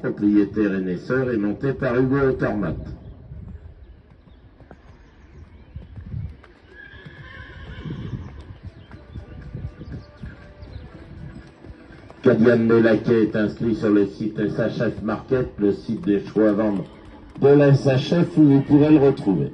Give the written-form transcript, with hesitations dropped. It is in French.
propriétaire et naisseur, est monté par Hugo Automate. Caddyan Melaquet est inscrit sur le site SHF Market, le site des choix à vendre de la SHF où vous pourrez le retrouver.